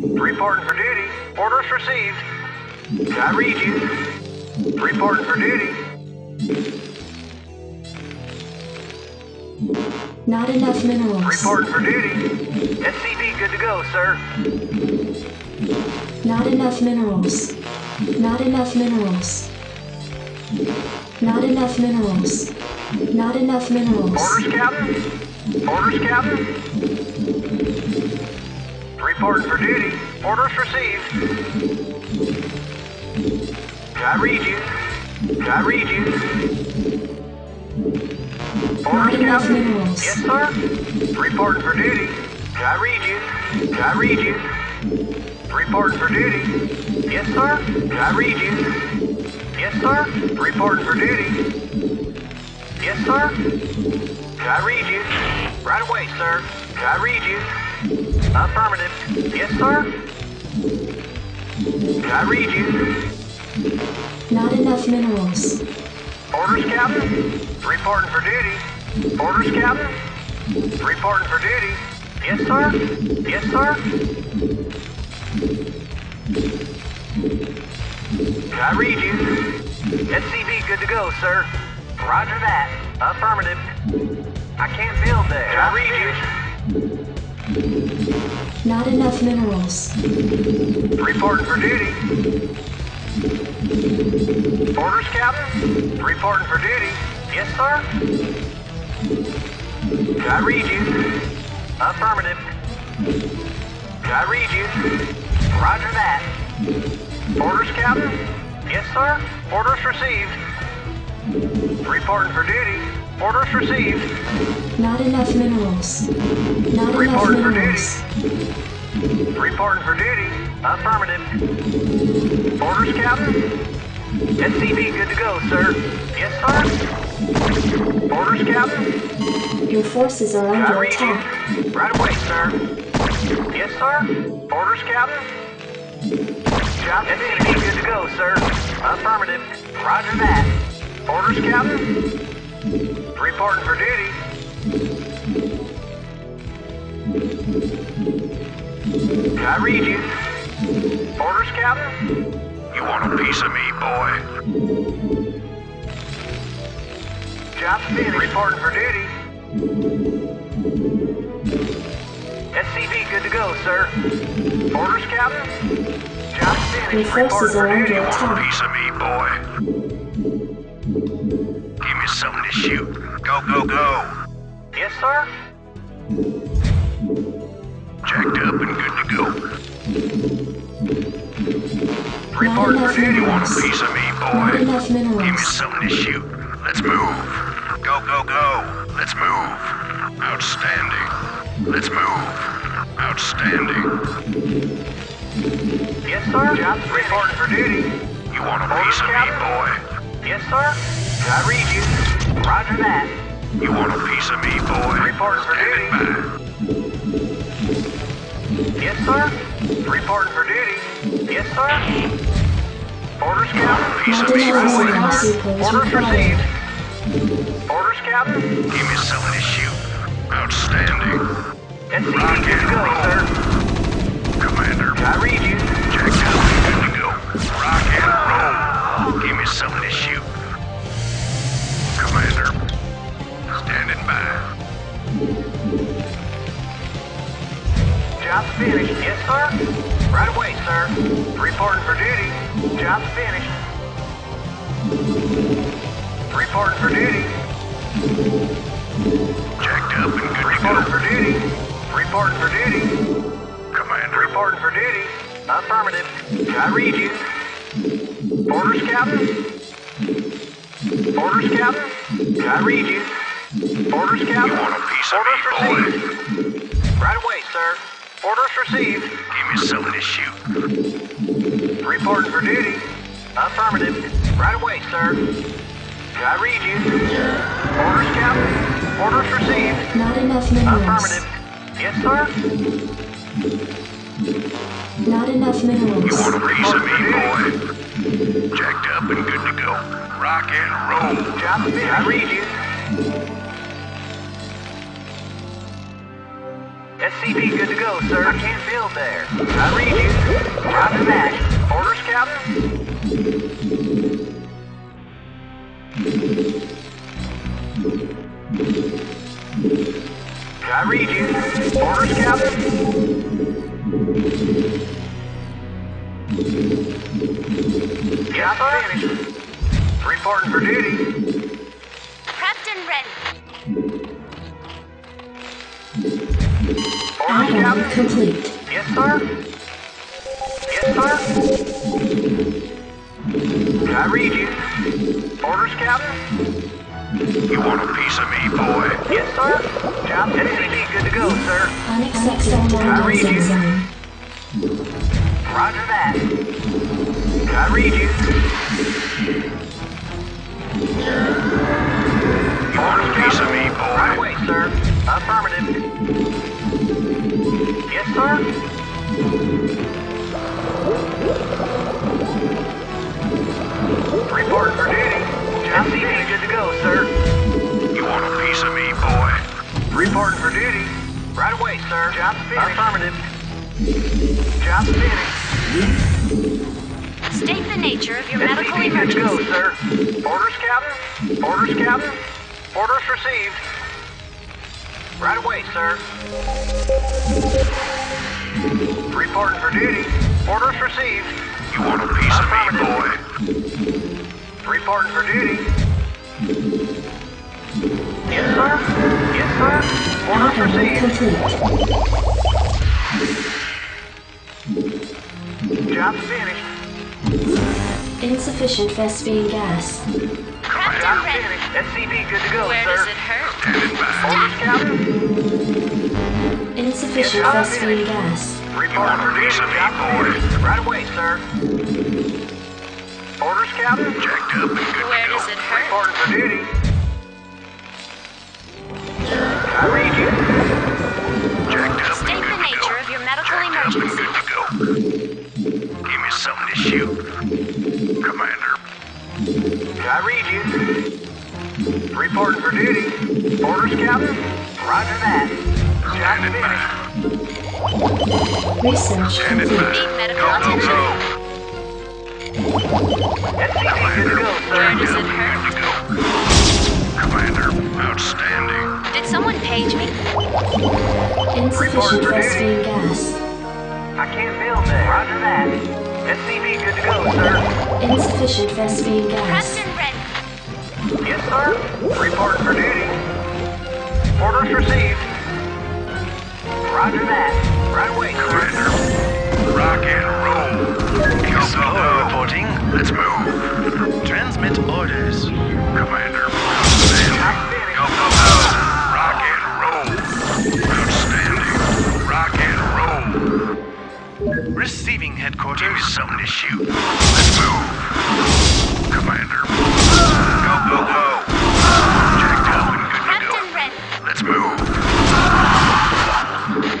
Reporting for duty. Orders received. I read you. Reporting for duty. Not enough minerals. Reporting for duty. SCV good to go, sir. Not enough minerals. Not enough minerals. Not enough minerals. Not enough minerals. Orders, Captain. Orders, Captain. Reporting for duty. Orders received. I read you. I read you. Orders, Captain. Yes, sir. Reporting for duty. I read you. I read you. Reporting for duty. Yes, sir. I read you. Yes, sir. Reporting for duty. Yes, sir. I read you. Right away, sir. I read you. Affirmative. Yes, sir. I read you. Not enough minerals. Orders, Captain. Reporting for duty. Orders, Captain. Reporting for duty. Yes, sir. Yes, sir. I read you. SCV good to go, sir. Roger that. Affirmative. I can't build there. I read you. Not enough minerals. Reporting for duty. Orders, Captain. Reporting for duty. Yes, sir. I read you. Affirmative. I read you. Roger that. Orders, Captain. Yes, sir. Orders received. Reporting for duty. Orders received. Not enough minerals. Not enough minerals. Reporting for duty. Affirmative. Orders, Captain. SCV good to go, sir. Yes, sir. Orders, Captain. Your forces are under attack. Right away, sir. Yes, sir. Orders, Captain. SCV good to go, sir. Affirmative. Roger that. Orders, Captain. Reporting for duty. I read you. Orders, Captain. You want a piece of me, boy? Job finished. Reporting for duty. SCV good to go, sir. Orders, Captain. Job finished. Reporting for duty. You want a piece of me, boy? Something to shoot. Go, go, go. Yes, sir. Jacked up and good to go. Report for duty. Want a piece of me, boy? Give me something to shoot. Let's move. Go, go, go. Let's move. Outstanding. Let's move. Outstanding. Yes, sir. Job's reporting for duty. You want a piece of me, boy? Yes, sir. I read you. Roger that. You want a piece of me, boy? Reporting for duty. Yes, sir. Reporting for duty. Yes, sir. Orders, Captain. Piece of me, boy. Orders received. Orders, Captain. Give me something to shoot. Outstanding. SCV good to go, sir. Commander. I read you. Jack Kelly good to go. Rock and roll. Give me something to shoot. Commander, standing by. Job finished. Yes, sir. Right away, sir. Reporting for duty. Job finished. Reporting for duty. Jacked up and good to go. Reporting for duty. Reporting for duty. Commander, reporting for duty. Affirmative. I read you. Orders, Captain. Orders, Captain. I read you. Orders, Captain. You want a piece of me, boy? Right away, sir. Orders received. Give me something to shoot. Reporting for duty. Affirmative. Right away, sir. I read you. Orders, Captain. Orders received. Not enough minerals. Affirmative. Yes, sir. Not enough minerals. You want a piece of me, boy? Jacked up and good to go. Rock and roll. Job finished. I read you. SCP good to go, sir. I can't build there. I read you. Roger that. Orders, Captain? I read you. Orders, Captain? Chopper? Finished. Reporting for duty. Captain ready. Order complete. Yes, sir. Yes, sir. I read you. Orders, Captain. You want a piece of me, boy? Yes, sir. Job SCP good to go, sir. Unacceptable. I read you. Roger that. I read you. You want a piece of me, boy? Right away, sir. Affirmative. Yes, sir. Report for duty. SCP good to go, sir. You want a piece of me, boy? Report for duty. Right away, sir. Job finished. Affirmative. Job finished. State the nature of your medical emergency. SCP good to go, sir. Orders, Captain. Orders, Captain. Orders received. Right away, sir. Reporting for duty. Orders received. You want a piece of me, boy? Reporting for duty. Yes, sir. Yes, sir. Orders received. Job finished. Insufficient Vespian gas. Job finished. SCP good to go, sir. Where does it hurt? Insufficient Vespian gas. Report for duty. Job finished. Right away, sir. Orders, Captain. Jacked up and good to go. Where does it hurt? Report for duty. I read you. Jacked up and good to go. State the nature of your medical emergency. Good to go. Give me something to shoot, Commander. I read you. Reporting for duty. Orders, Captain. Roger that. Job finished. Research complete. SCP good to go, sir. Where does it hurt? Commander, outstanding. Did someone page me? Insufficient Vespian gas. I can't build there. Roger that. SCP good to go, sir. Insufficient Vespian gas. Captain ready. Yes, sir. Report for duty. Orders received. Roger that. Right away, Commander. Rock and roll. Kilo reporting. Let's move. Transmit orders. Commander. Outstanding. Rock and roll. Outstanding. Rock and roll. Receiving headquarters. Give me something to shoot. Let's move. Commander. Go, go, go. Jacked up and good to go. Captain ready. Let's move.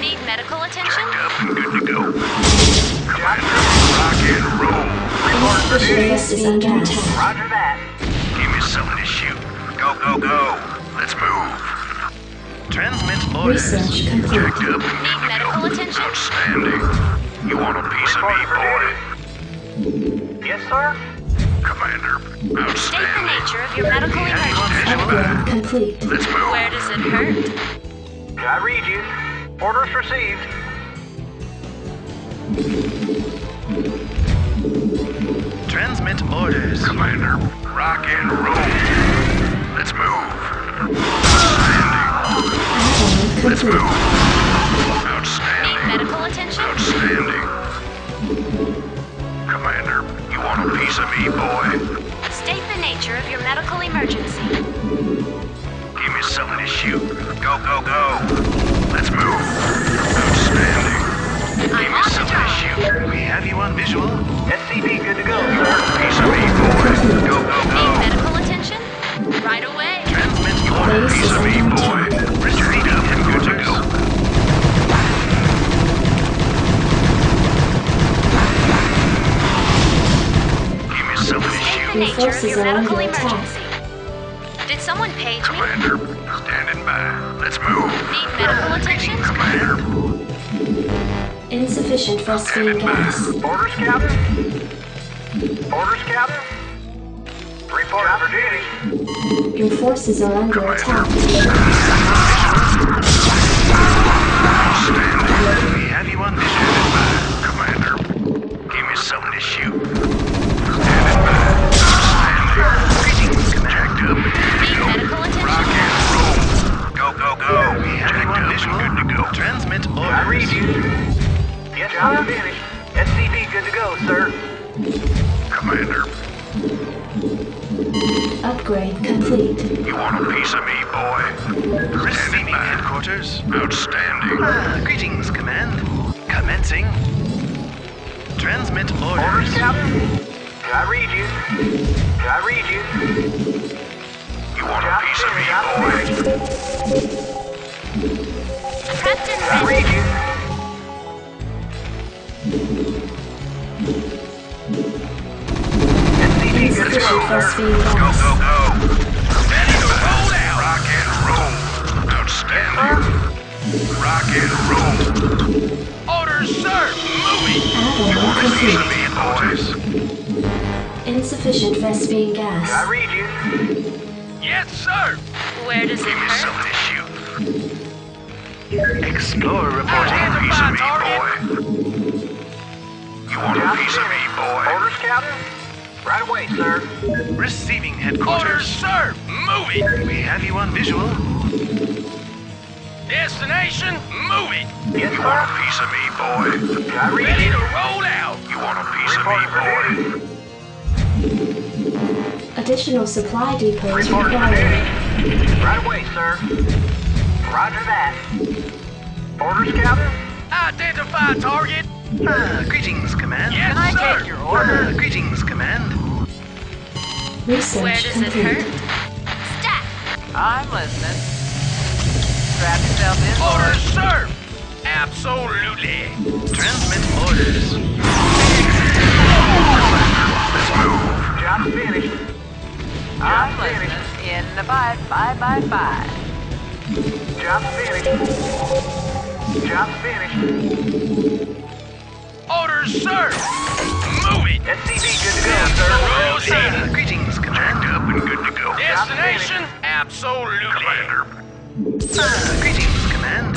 Need medical attention? Jacked up and good to go. Commander. Rock and roll. Report for duty. Roger that. Give me something to shoot. Go, go, go. Let's move. Transmit orders. Research complete. Need medical attention? Outstanding. You want a piece of me, boy? Yes, sir. Commander, outstanding. State the nature of your medical emergency. Complete. Let's move. Where does it hurt? I read you. Orders received. Transmit orders. Commander, rock and roll. Let's move. Let's move. Outstanding. Need medical attention? Outstanding. Commander, you want a piece of me, boy? State the nature of your medical emergency. Give me something to shoot. Go, go, go. Let's move. Outstanding. Give me something to shoot. We have you on visual. SCP good to go, sir. Piece of me, boy. Go, go, go. Need medical attention? Right away. Transmit order. Piece of me, boy. Retreat up and good to go. Give me something to shoot. State the nature of your medical emergency. Did someone page me? Commander, standing by. Let's move. Need medical attention? Commander. Insufficient for steam gas. Orders, Captain? Orders, Captain? 3-4 Aberdeen. Your forces are under attack. Stay away. Have you on this unit, Commander? Give me something to shoot. I read you. Yes, I'm finished. SCV good to go, sir. Commander. Upgrade complete. You want a piece of me, boy? Receiving headquarters. Outstanding. Greetings, Command. Commencing. Transmit orders. I read you. I read you. You want a piece of me, boy? Captain ready. Go, go, go. Ready to roll out. Rock and roll. Outstanding. Rock and roll. Orders, sir. Moving. Insufficient Vespian gas. I read you. Yes, sir. Where does it hurt? Explorer reporting a piece of me, boy. You want a piece of me, boy? Orders, Captain? Right away, sir. Receiving headquarters. Orders, sir! Moving! We have you on visual. Destination, moving! Yes, you want a piece of me, boy? Ready to roll out! You want a piece of me, boy? Additional supply depots required. Right away, sir. Roger that. Orders, Captain? Identify target. Greetings, Command. Yes, sir. Can I take your order? Greetings, Command. Where does it hurt? Stat! I'm listening. Strap yourself in. Orders, sir! Absolutely. Transmit orders. Let's move. Job finished. I'm listening. In the five, five by five. Job finished. Job finished. Orders, sir! Move it! SCV, good to go, sir. Rosie. Greetings, Commander. Up and good to go. Destination? Absolutely. Commander. Greetings, Command.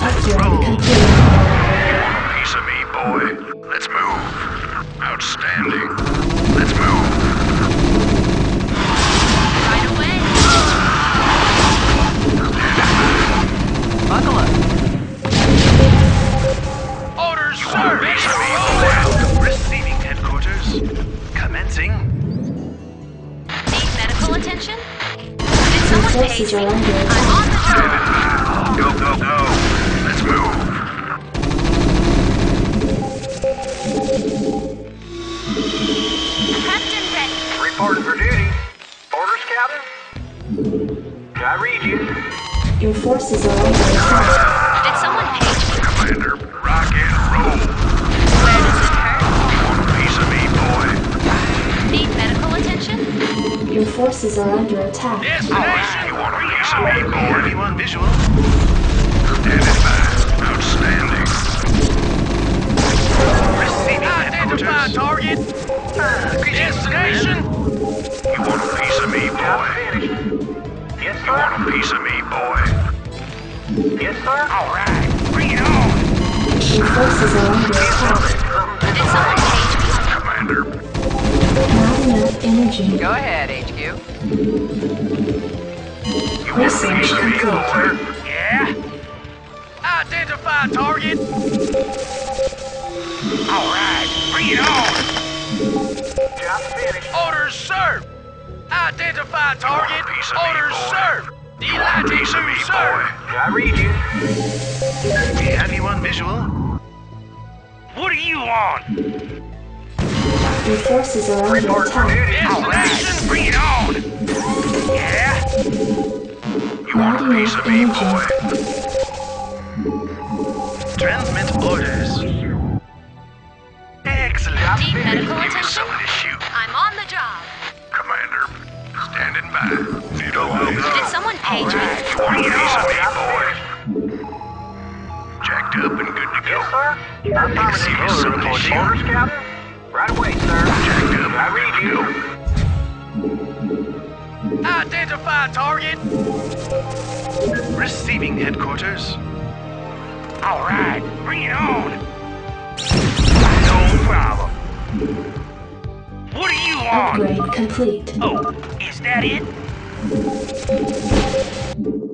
Let's roll. Piece of me, boy. Let's move. Outstanding. Let's move. Buckle up. Orders, sir. Ready to roll out. Receiving headquarters. Commencing. Need medical attention? Did someone pay me? I'm on the job. Go, go, go. Let's move. Captain ready. Reporting for duty. Orders, Captain? Can I read you? Your forces are under attack. Did someone page me? Commander, rock and roll. Where does it hurt? You want a piece of me, boy? Need medical attention? Your forces are under attack. Destination! You want a piece of me, boy? Anyone visual? Identified. Outstanding. Receiving identified target. Destination! You want a piece of me, boy? Yes, you want a piece of me? Boy. Yes, sir? Alright, bring it on! Your forces are under attack. Did someone page me? Commander. Not enough energy. Go ahead, HQ. You want a piece of me, boy? Yeah? Identify target! Alright, bring it on! Job finished. Orders, sir! Identify target! Orders, sir! Delight piece of me, boy. I read you. We have you on visual. What are you on? Your forces are under attack. All right, bring it on. Yeah. You want a piece of me, boy? Transmit orders. Excellent. Need medical attention? I'm on the job. Commander. Standing by. Need a load. Did someone page me? You want a piece of me, boy? Jacked up and good to sir. Orders, Captain. Right away, sir. Objective. I read you. Identify target. Receiving headquarters. All right, bring it on. No problem. What do you want? Upgrade complete. Oh, is that it?